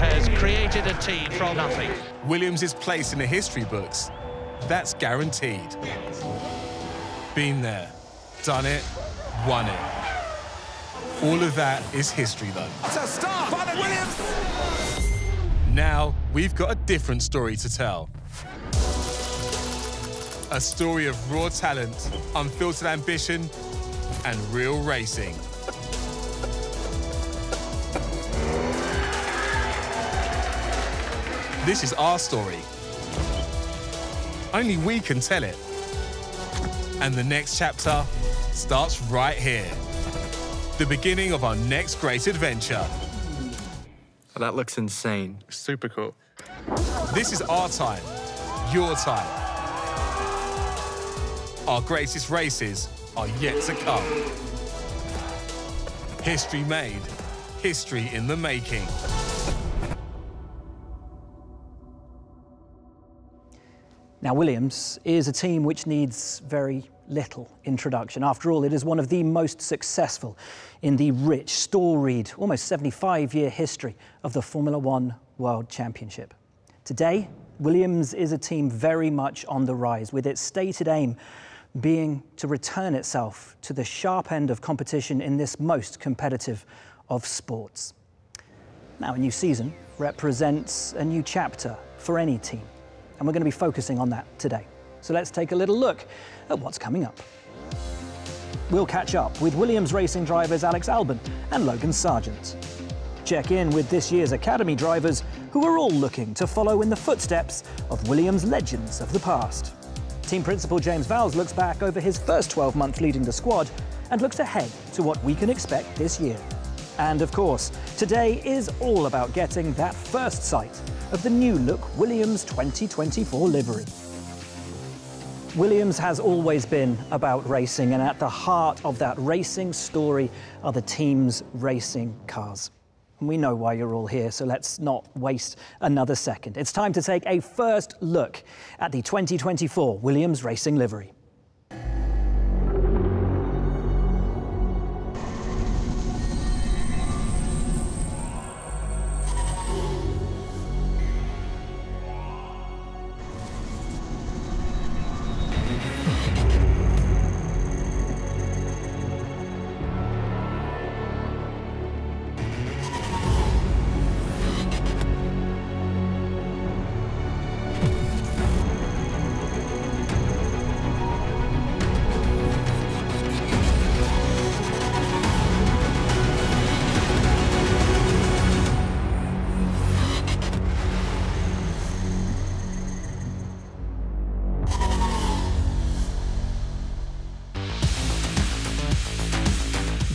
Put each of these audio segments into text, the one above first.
Williams has created a team from nothing. Williams' place in the history books, that's guaranteed. Been there, done it, won it. All of that is history, though. It's a start by Williams! Now, we've got a different story to tell. A story of raw talent, unfiltered ambition, and real racing. This is our story. Only we can tell it. And the next chapter starts right here. The beginning of our next great adventure. Oh, that looks insane. Super cool. This is our time, your time. Our greatest races are yet to come. History made, history in the making. Now, Williams is a team which needs very little introduction. After all, it is one of the most successful in the rich, storied, almost 75-year history of the Formula One World Championship. Today, Williams is a team very much on the rise, with its stated aim being to return itself to the sharp end of competition in this most competitive of sports. Now, a new season represents a new chapter for any team, and we're going to be focusing on that today. So let's take a little look at what's coming up. We'll catch up with Williams Racing drivers Alex Albon and Logan Sargeant. Check in with this year's Academy drivers, who are all looking to follow in the footsteps of Williams legends of the past. Team principal James Vowles looks back over his first 12 months leading the squad and looks ahead to what we can expect this year. And of course, today is all about getting that first sight of the new look Williams 2024 livery. Williams has always been about racing, and at the heart of that racing story are the team's racing cars. And we know why you're all here, so let's not waste another second. It's time to take a first look at the 2024 Williams Racing livery.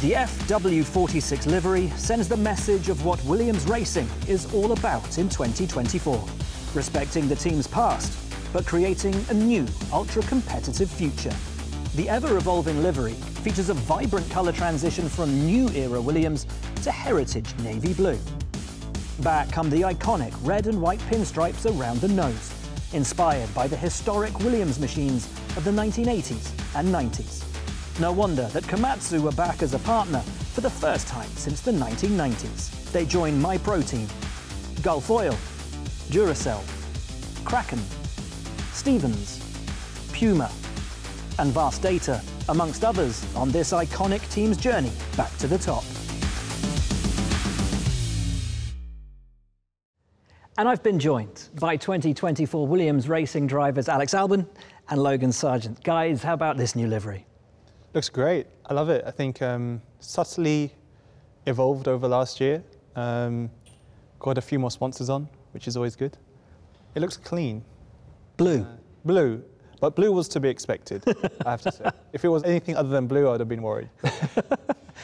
The FW46 livery sends the message of what Williams Racing is all about in 2024, respecting the team's past, but creating a new ultra-competitive future. The ever-evolving livery features a vibrant colour transition from new-era Williams to heritage navy blue. Back come the iconic red and white pinstripes around the nose, inspired by the historic Williams machines of the 1980s and 90s. No wonder that Komatsu were back as a partner for the first time since the 1990s. They join MyPro team, Gulf Oil, Duracell, Kraken, Stevens, Puma, and Vast Data, amongst others, on this iconic team's journey back to the top. And I've been joined by 2024 Williams Racing drivers Alex Albon and Logan Sargeant. Guys, how about this new livery? Looks great. I love it. I think subtly evolved over last year. Got a few more sponsors on, which is always good. It looks clean. Blue. Blue. But blue was to be expected, I have to say. If it was anything other than blue, I'd have been worried.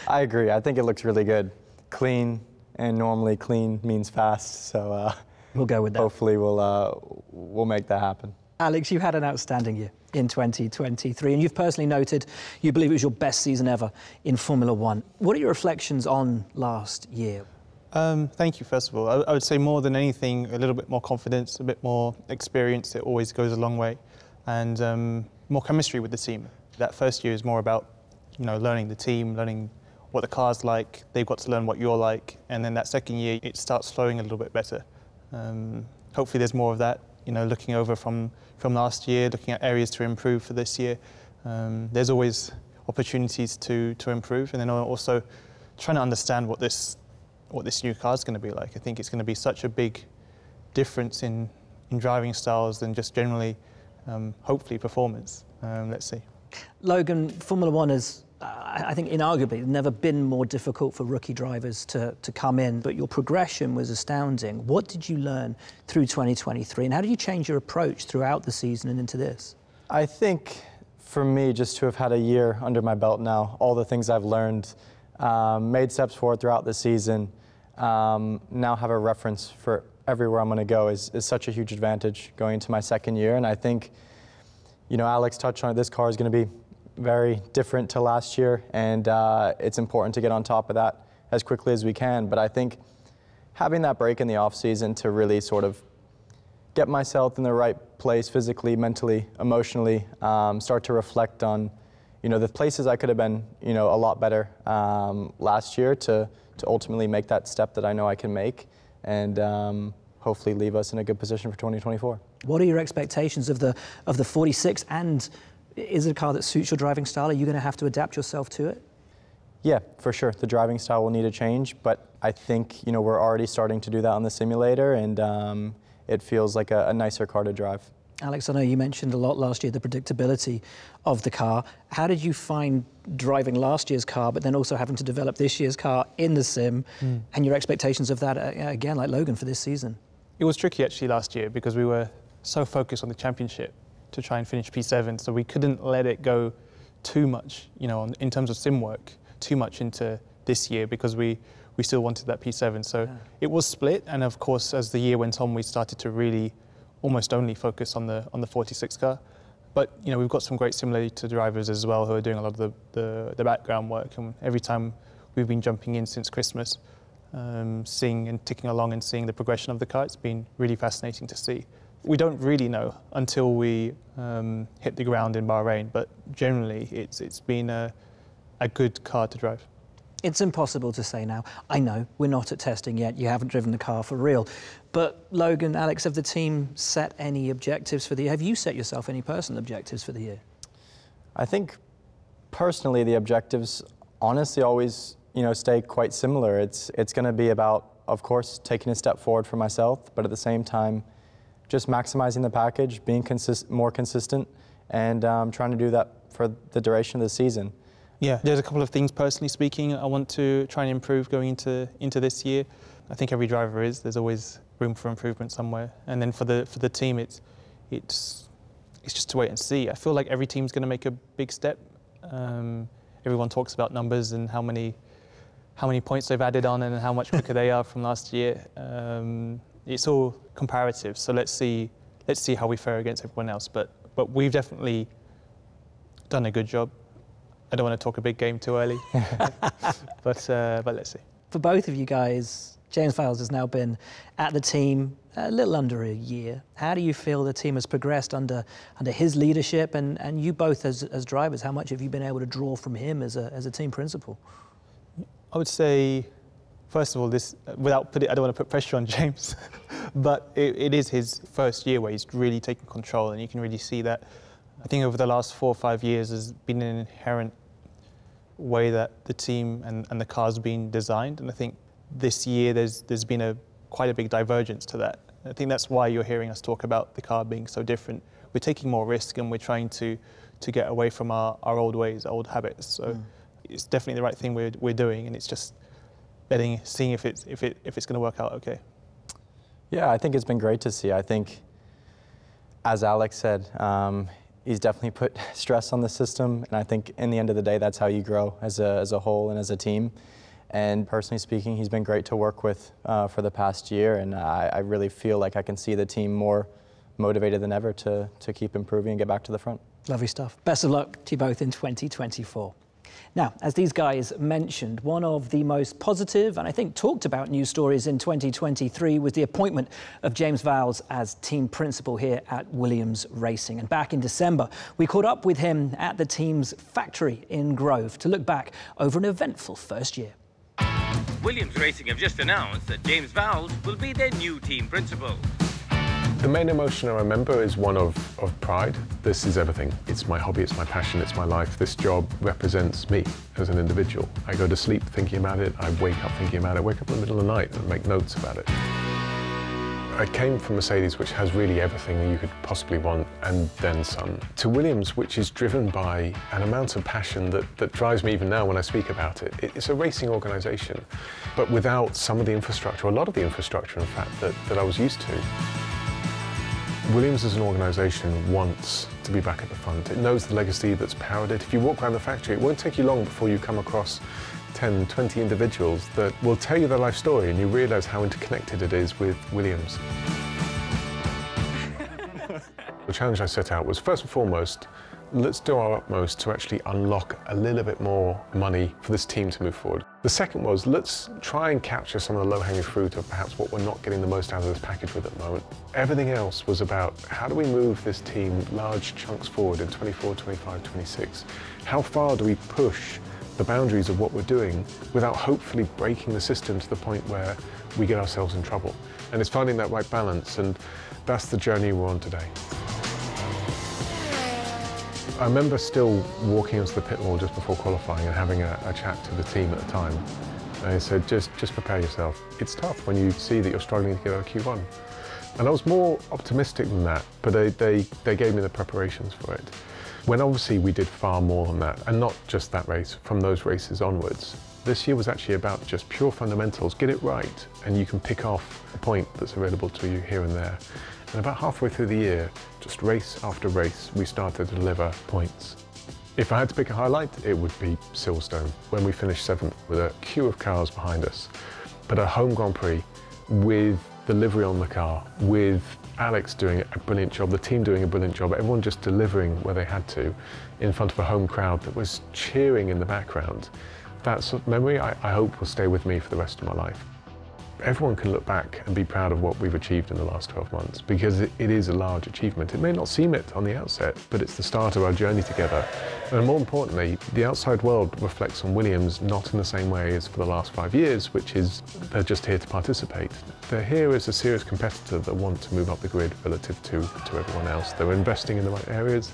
I agree. I think it looks really good. Clean, and normally clean means fast. So we'll go with that. Hopefully we'll make that happen. Alex, you had an outstanding year in 2023, and you've personally noted you believe it was your best season ever in Formula One. What are your reflections on last year? Thank you, first of all. I would say more than anything, a little bit more confidence, a bit more experience. It always goes a long way. And more chemistry with the team. That first year is more about, you know, learning the team, learning what the car's like, they've got to learn what you're like, and then that second year it starts flowing a little bit better. Hopefully there's more of that, you know, looking over from last year, looking at areas to improve for this year. There's always opportunities to improve, and then also trying to understand what this new car is going to be like. I think it's going to be such a big difference in driving styles and just generally, hopefully, performance. Let's see. Logan, Formula One is, I think, inarguably never been more difficult for rookie drivers to come in, but your progression was astounding. What did you learn through 2023, and how did you change your approach throughout the season and into this? I think, for me, just to have had a year under my belt now, all the things I've learned, made steps forward throughout the season, now have a reference for everywhere I'm going to go is such a huge advantage going into my second year. And I think, you know, Alex touched on it, this car is going to be very different to last year, and it's important to get on top of that as quickly as we can. But I think having that break in the off season to really sort of get myself in the right place physically, mentally, emotionally, start to reflect on, you know, the places I could have been, you know, a lot better last year to ultimately make that step that I know I can make, and hopefully leave us in a good position for 2024. What are your expectations of the 46, and is it a car that suits your driving style? Are you going to have to adapt yourself to it? Yeah, for sure. The driving style will need a change, but I think, you know, we're already starting to do that on the simulator, and it feels like a nicer car to drive. Alex, I know you mentioned a lot last year the predictability of the car. How did you find driving last year's car, but then also having to develop this year's car in the sim, and your expectations of that, again, like Logan, for this season? It was tricky actually last year because we were so focused on the championship to try and finish P7, so we couldn't let it go too much, you know, in terms of sim work, too much into this year, because we still wanted that P7. So yeah, it was split, and of course, as the year went on, we started to really almost only focus on the 46 car. But, you know, we've got some great simulator drivers as well who are doing a lot of the background work, and every time we've been jumping in since Christmas, seeing and ticking along and seeing the progression of the car, it's been really fascinating to see. We don't really know until we hit the ground in Bahrain, but generally it's been a good car to drive. It's impossible to say now. I know, we're not at testing yet, you haven't driven the car for real. But Logan, Alex, have the team set any objectives for the year? Have you set yourself any personal objectives for the year? I think personally the objectives honestly always, you know, stay quite similar. It's going to be about, of course, taking a step forward for myself, but at the same time, just maximizing the package, being more consistent, and trying to do that for the duration of the season. Yeah, there's a couple of things, personally speaking, I want to try and improve going into this year. I think every driver is. There's always room for improvement somewhere. And then for the team, it's just to wait and see. I feel like every team's going to make a big step. Everyone talks about numbers and how many points they've added on and how much quicker they are from last year. It's all comparative, so let's see how we fare against everyone else. But we've definitely done a good job. I don't want to talk a big game too early, but let's see. For both of you guys, James Vowles has now been at the team a little under a year. How do you feel the team has progressed under his leadership, and you both as drivers? How much have you been able to draw from him as a team principal? I would say, first of all, I don't want to put pressure on James, but it is his first year where he's really taken control, and you can really see that. I think over the last 4 or 5 years there's been an inherent way that the team and the car's been designed, and I think this year there's been quite a big divergence to that. I think that's why you're hearing us talk about the car being so different. We're taking more risk, and we're trying to get away from our old ways, old habits. So it's definitely the right thing we're doing, and it's just seeing if it's going to work out okay. Yeah, I think it's been great to see. I think, as Alex said, he's definitely put stress on the system, and I think in the end of the day, that's how you grow as a whole and as a team. And personally speaking, he's been great to work with for the past year, and I really feel like I can see the team more motivated than ever to keep improving and get back to the front. Lovely stuff. Best of luck to you both in 2024. Now, as these guys mentioned, one of the most positive and I think talked about news stories in 2023 was the appointment of James Vowles as team principal here at Williams Racing. And back in December, we caught up with him at the team's factory in Grove to look back over an eventful first year. Williams Racing have just announced that James Vowles will be their new team principal. The main emotion I remember is one of pride. This is everything. It's my hobby, it's my passion, it's my life. This job represents me as an individual. I go to sleep thinking about it, I wake up thinking about it, I wake up in the middle of the night and make notes about it. I came from Mercedes, which has really everything you could possibly want, and then some, to Williams, which is driven by an amount of passion that drives me even now when I speak about it. It's a racing organisation, but without some of the infrastructure, a lot of the infrastructure, in fact, that I was used to. Williams as an organisation wants to be back at the front. It knows the legacy that's powered it. If you walk around the factory, it won't take you long before you come across 10, 20 individuals that will tell you their life story and you realise how interconnected it is with Williams. The challenge I set out was, first and foremost, let's do our utmost to actually unlock a little bit more money for this team to move forward. The second was, let's try and capture some of the low-hanging fruit of perhaps what we're not getting the most out of this package with at the moment. Everything else was about how do we move this team large chunks forward in 24, 25, 26? How far do we push the boundaries of what we're doing without hopefully breaking the system to the point where we get ourselves in trouble? And it's finding that right balance, and that's the journey we're on today. I remember still walking into the pit wall just before qualifying and having a chat to the team at the time. And they said, just prepare yourself. It's tough when you see that you're struggling to get out of Q1. And I was more optimistic than that, but they gave me the preparations for it. When obviously we did far more than that, and not just that race, from those races onwards. This year was actually about just pure fundamentals. Get it right, and you can pick off a point that's available to you here and there. And about halfway through the year, just race after race, we started to deliver points. If I had to pick a highlight, it would be Silverstone, when we finished 7th with a queue of cars behind us. But a home Grand Prix with the livery on the car, with Alex doing a brilliant job, the team doing a brilliant job, everyone just delivering where they had to in front of a home crowd that was cheering in the background. That sort of memory I hope will stay with me for the rest of my life. Everyone can look back and be proud of what we've achieved in the last 12 months, because it is a large achievement. It may not seem it on the outset, but it's the start of our journey together. And more importantly, the outside world reflects on Williams not in the same way as for the last 5 years, which is they're just here to participate. They're here as a serious competitor that want to move up the grid relative to everyone else. They're investing in the right areas.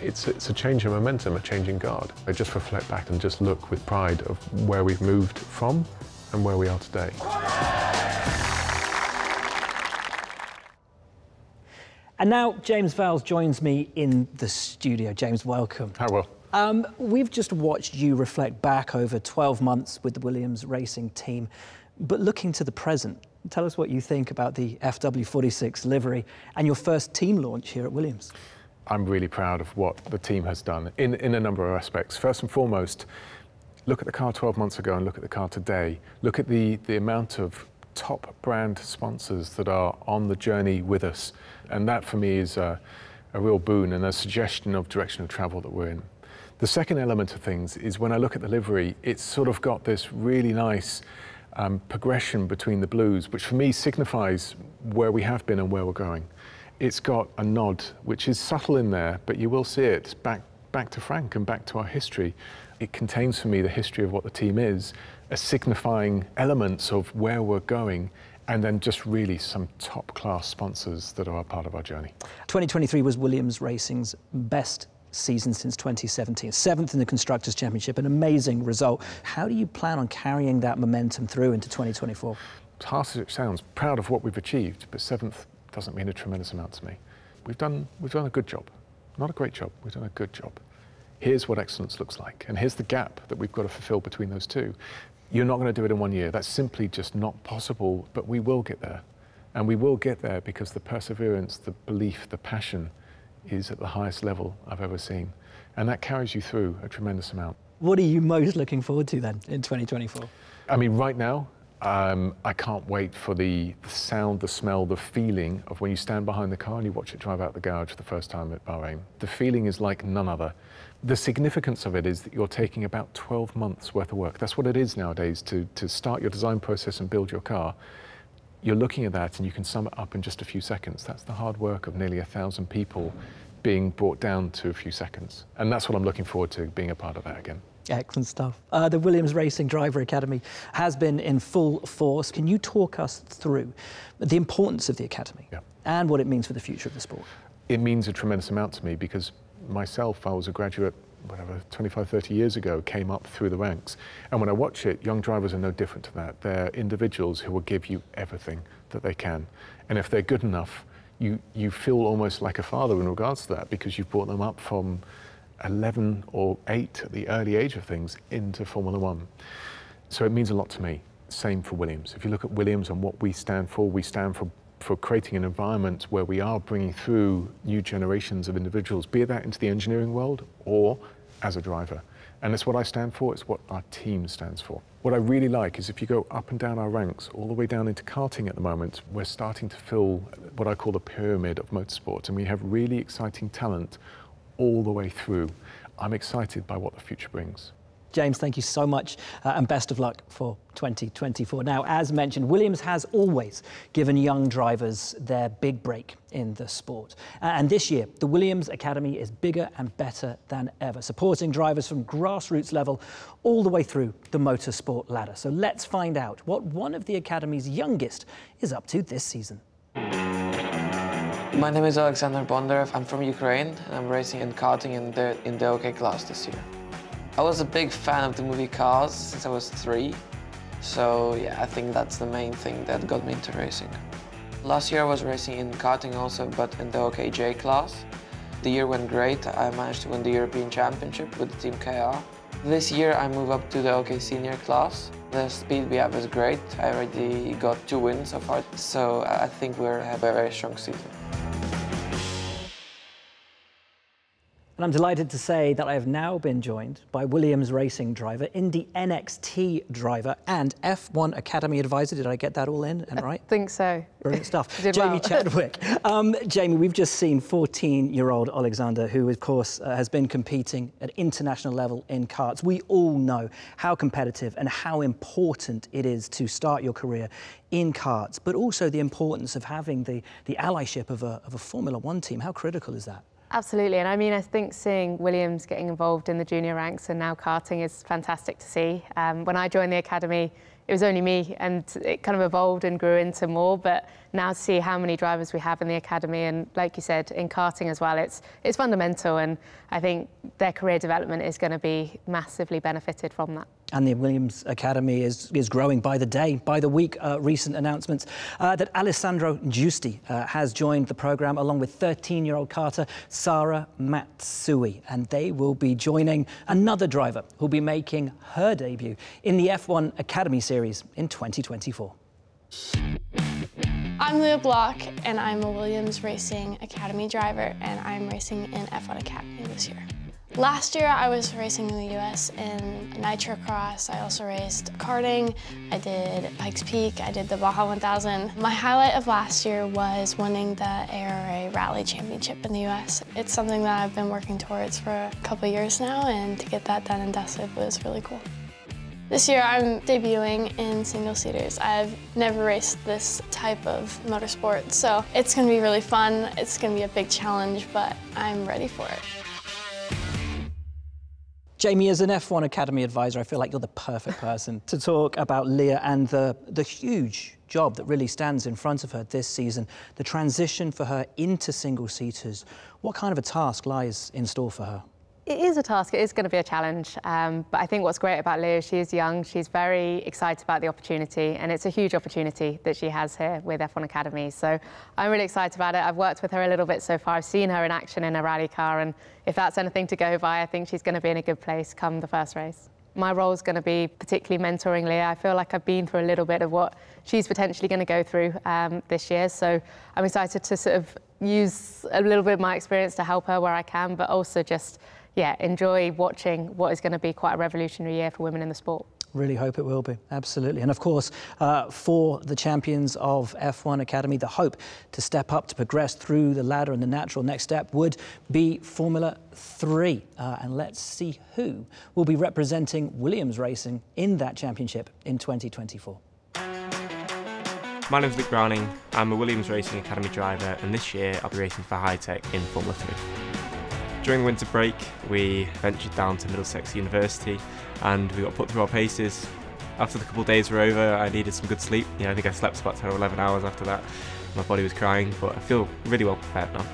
It's a change in momentum, a change in guard. They just reflect back and just look with pride of where we've moved from and where we are today. And now James Vowles joins me in the studio. James, welcome. Hi, Will. We've just watched you reflect back over 12 months with the Williams Racing team, but looking to the present, tell us what you think about the FW46 livery and your first team launch here at Williams. I'm really proud of what the team has done in a number of aspects. First and foremost, look at the car 12 months ago and look at the car today. Look at the amount of top brand sponsors that are on the journey with us. And that for me is a real boon and a suggestion of direction of travel that we're in. The second element of things is when I look at the livery, it's sort of got this really nice progression between the blues, which for me signifies where we have been and where we're going. It's got a nod, which is subtle in there, but you will see it. It's back to Frank and back to our history. It contains for me the history of what the team is, a signifying elements of where we're going, and then just really some top-class sponsors that are part of our journey. 2023 was Williams Racing's best season since 2017, 7th in the Constructors' Championship, an amazing result. How do you plan on carrying that momentum through into 2024? As harsh as it sounds, proud of what we've achieved, but 7th doesn't mean a tremendous amount to me. We've done a good job. Not a great job, we've done a good job. Here's what excellence looks like, and here's the gap that we've got to fulfill between those two. You're not going to do it in 1 year. That's simply just not possible, but we will get there. And we will get there because the perseverance, the belief, the passion is at the highest level I've ever seen. And that carries you through a tremendous amount. What are you most looking forward to then in 2024? I mean, right now, I can't wait for the sound, the smell, the feeling of when you stand behind the car and you watch it drive out the garage for the first time at Bahrain. The feeling is like none other. The significance of it is that you're taking about 12 months worth of work. That's what it is nowadays to start your design process and build your car. You're looking at that and you can sum it up in just a few seconds. That's the hard work of nearly 1,000 people being brought down to a few seconds. And that's what I'm looking forward to, being a part of that again. Excellent stuff. The Williams Racing Driver Academy has been in full force. Can you talk us through the importance of the academy and what it means for the future of the sport? It means a tremendous amount to me because myself, I was a graduate, whatever, 25, 30 years ago, came up through the ranks. And when I watch it, young drivers are no different to that. They're individuals who will give you everything that they can. And if they're good enough, you feel almost like a father in regards to that because you've brought them up from 11 or 8 at the early age of things into Formula One. So it means a lot to me. Same for Williams. If you look at Williams and what we stand for creating an environment where we are bringing through new generations of individuals, be that into the engineering world or as a driver. And it's what I stand for, it's what our team stands for. What I really like is if you go up and down our ranks, all the way down into karting at the moment, we're starting to fill what I call the pyramid of motorsport, and we have really exciting talent all the way through. I'm excited by what the future brings. James, thank you so much and best of luck for 2024. Now, as mentioned, Williams has always given young drivers their big break in the sport. And this year, the Williams Academy is bigger and better than ever, supporting drivers from grassroots level all the way through the motorsport ladder. So let's find out what one of the Academy's youngest is up to this season. My name is Alexander Bondarev. I'm from Ukraine, and I'm racing and karting in the OK class this year. I was a big fan of the movie Cars since I was 3, so yeah, I think that's the main thing that got me into racing. Last year I was racing in karting also, but in the OKJ class. The year went great. I managed to win the European Championship with the Team KR. This year I move up to the OK Senior class. The speed we have is great. I already got 2 wins so far, so I think we'll have a very strong season. And I'm delighted to say that I have now been joined by Williams Racing driver, Indy NXT driver and F1 Academy advisor. Did I get that all in and right? I think so. Brilliant stuff. Jamie Chadwick. Jamie, we've just seen 14-year-old Alexander, who, of course, has been competing at international level in karts. We all know how competitive and how important it is to start your career in karts, but also the importance of having the allyship of a Formula One team. How critical is that? Absolutely, and I mean, I think seeing Williams getting involved in the junior ranks and now karting is fantastic to see. When I joined the academy, it was only me, and it kind of evolved and grew into more, but now to see how many drivers we have in the academy, and like you said, in karting as well, it's fundamental, and I think their career development is going to be massively benefited from that. And the Williams Academy is growing by the day, by the week. Recent announcements that Alessandro Giusti has joined the programme along with 13-year-old karter Sara Matsui, and they will be joining another driver who'll be making her debut in the F1 Academy series in 2024. I'm Leah Block, and I'm a Williams Racing Academy driver, and I'm racing in F1 Academy this year. Last year, I was racing in the US in Nitro Cross. I also raced karting. I did Pikes Peak. I did the Baja 1000. My highlight of last year was winning the ARA Rally Championship in the US. It's something that I've been working towards for a couple of years now, and to get that done and dusted was really cool. This year, I'm debuting in single-seaters. I've never raced this type of motorsport, so it's going to be really fun. It's going to be a big challenge, but I'm ready for it. Jamie, as an F1 Academy advisor, I feel like you're the perfect person to talk about Leah and the huge job that really stands in front of her this season, the transition for her into single-seaters. What kind of a task lies in store for her? It is a task, it is going to be a challenge, but I think what's great about Leah is she is young, she's very excited about the opportunity, and it's a huge opportunity that she has here with F1 Academy, so I'm really excited about it. I've worked with her a little bit so far, I've seen her in action in a rally car, and if that's anything to go by, I think she's going to be in a good place come the first race. My role is going to be particularly mentoring Leah. I feel like I've been through a little bit of what she's potentially going to go through this year, so I'm excited to sort of use a little bit of my experience to help her where I can, but also just enjoy watching what is going to be quite a revolutionary year for women in the sport. Really hope it will be, absolutely. And of course, for the champions of F1 Academy, the hope to step up, to progress through the ladder, and the natural next step would be Formula 3. And let's see who will be representing Williams Racing in that championship in 2024. My name's Luke Browning, I'm a Williams Racing Academy driver, and this year I'll be racing for High Tech in Formula 3. During winter break, we ventured down to Middlesex University and we got put through our paces. After the couple of days were over, I needed some good sleep. You know, I think I slept about 10 or 11 hours after that. My body was crying, but I feel really well prepared now.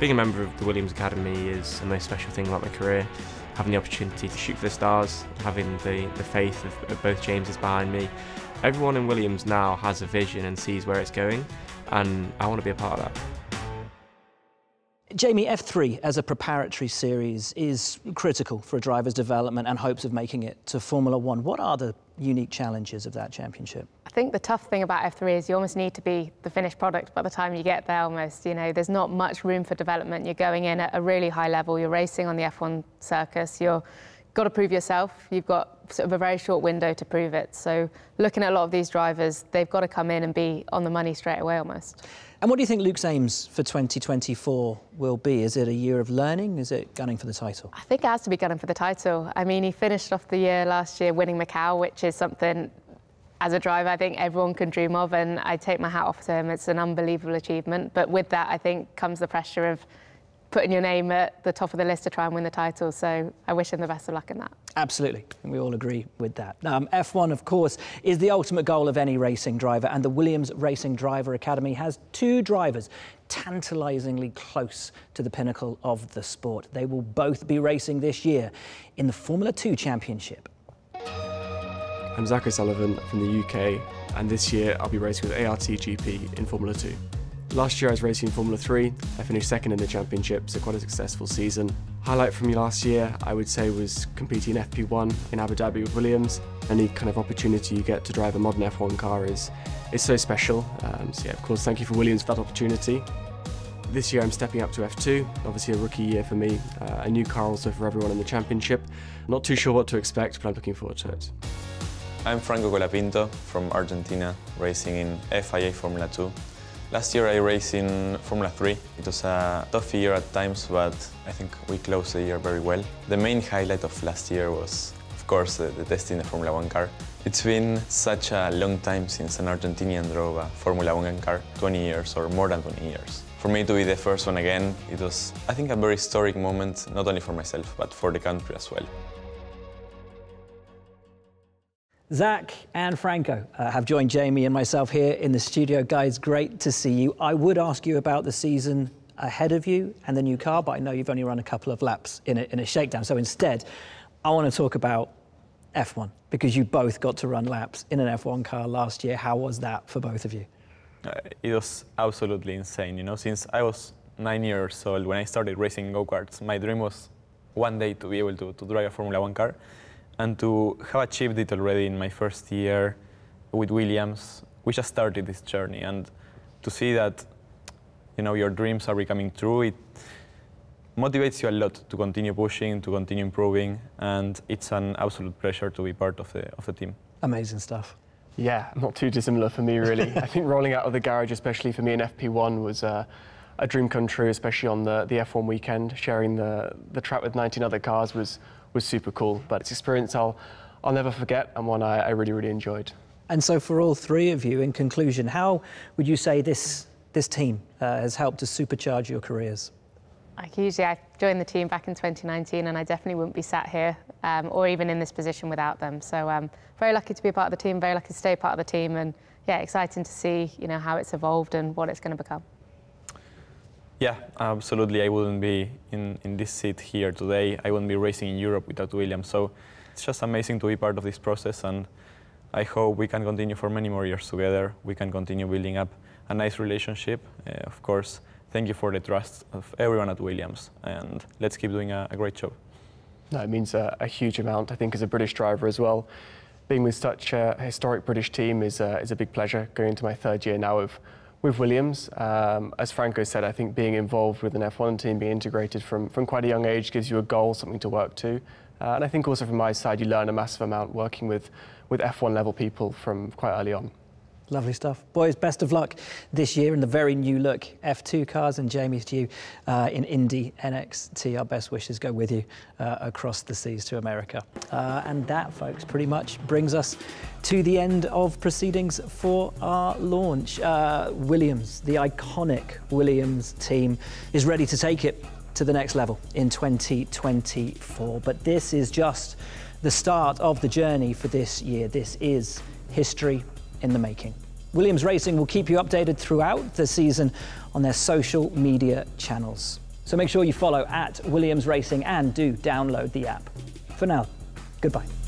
Being a member of the Williams Academy is the most special thing about my career. Having the opportunity to shoot for the stars, having the faith of both Jameses behind me. Everyone in Williams now has a vision and sees where it's going, and I want to be a part of that. Jamie, F3 as a preparatory series is critical for a driver's development and hopes of making it to Formula One. What are the unique challenges of that championship? I think the tough thing about F3 is you almost need to be the finished product by the time you get there almost. You know, there's not much room for development. You're going in at a really high level. You're racing on the F1 circus. You've got to prove yourself. You've got sort of a very short window to prove it. So looking at a lot of these drivers, they've got to come in and be on the money straight away almost. And what do you think Luke's aims for 2024 will be? Is it a year of learning? Is it gunning for the title? I think it has to be gunning for the title. I mean, he finished off the year last year winning Macau, which is something, as a driver, I think everyone can dream of, and I take my hat off to him. It's an unbelievable achievement. But with that, I think, comes the pressure of putting your name at the top of the list to try and win the title. So I wish him the best of luck in that. Absolutely, and we all agree with that. F1, of course, is the ultimate goal of any racing driver, and the Williams Racing Driver Academy has two drivers tantalisingly close to the pinnacle of the sport. They will both be racing this year in the Formula 2 Championship. I'm Zachary Sullivan from the UK, and this year I'll be racing with ARTGP in Formula 2. Last year I was racing in Formula 3, I finished second in the championship, so quite a successful season. Highlight from me last year, I would say, was competing in FP1 in Abu Dhabi with Williams. Any kind of opportunity you get to drive a modern F1 car is so special. So yeah, of course, thank you for Williams for that opportunity. This year I'm stepping up to F2, obviously a rookie year for me, a new car also for everyone in the championship. Not too sure what to expect, but I'm looking forward to it. I'm Franco Colapinto from Argentina, racing in FIA Formula 2. Last year I raced in Formula 3. It was a tough year at times, but I think we closed the year very well. The main highlight of last year was, of course, the test in the Formula 1 car. It's been such a long time since an Argentinian drove a Formula 1 car, 20 years or more than 20 years. For me to be the first one again, it was, I think, a very historic moment, not only for myself, but for the country as well. Zach and Franco have joined Jamie and myself here in the studio. Guys, great to see you. I would ask you about the season ahead of you and the new car, but I know you've only run a couple of laps in a shakedown. So instead, I want to talk about F1, because you both got to run laps in an F1 car last year. How was that for both of you? It was absolutely insane. You know, since I was 9 years old, when I started racing go-karts, my dream was one day to be able to drive a Formula 1 car. And to have achieved it already in my first year with Williams, we just started this journey. And to see that, you know, your dreams are becoming true, it motivates you a lot to continue pushing, to continue improving. And it's an absolute pleasure to be part of the team. Amazing stuff. Yeah, not too dissimilar for me, really. I think rolling out of the garage, especially for me in FP1, was a dream come true, especially on the F1 weekend. Sharing the track with 19 other cars was super cool, but it's an experience I'll never forget, and one I really, really enjoyed. And so for all three of you, in conclusion, how would you say this team has helped to supercharge your careers? Like, usually I joined the team back in 2019, and I definitely wouldn't be sat here or even in this position without them. So very lucky to be a part of the team, very lucky to stay part of the team, and yeah, exciting to see, you know, how it's evolved and what it's going to become. Yeah, absolutely. I wouldn't be in this seat here today. I wouldn't be racing in Europe without Williams. So it's just amazing to be part of this process, and I hope we can continue for many more years together. We can continue building up a nice relationship. Of course, thank you for the trust of everyone at Williams, and let's keep doing a great job. No, it means a huge amount, I think, as a British driver as well. Being with such a historic British team is a big pleasure, going into my third year now of with Williams. As Franco said, I think being involved with an F1 team, being integrated from quite a young age, gives you a goal, something to work to. And I think also from my side, you learn a massive amount working with F1 level people from quite early on. Lovely stuff. Boys, best of luck this year in the very new look F2 cars, and Jamie, to you in Indy NXT. Our best wishes go with you across the seas to America. And that, folks, pretty much brings us to the end of proceedings for our launch. Williams, the iconic Williams team, is ready to take it to the next level in 2024. But this is just the start of the journey for this year. This is history in the making. Williams Racing will keep you updated throughout the season on their social media channels. So make sure you follow @Williams Racing and do download the app. For now, goodbye.